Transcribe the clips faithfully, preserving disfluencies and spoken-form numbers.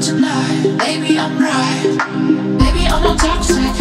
Tonight, baby, I'm right. Baby, I'm not toxic.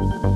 You.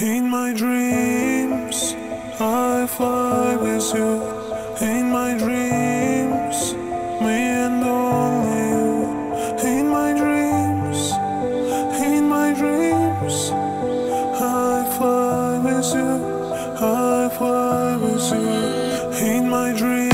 In my dreams, I fly with you. In my dreams, me and only you. In my dreams, in my dreams, I fly with you. I fly with you. In my dreams.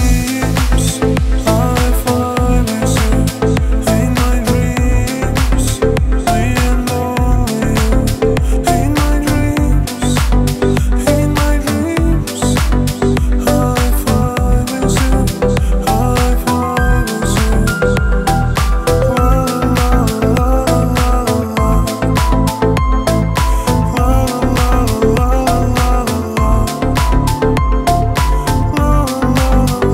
Oh,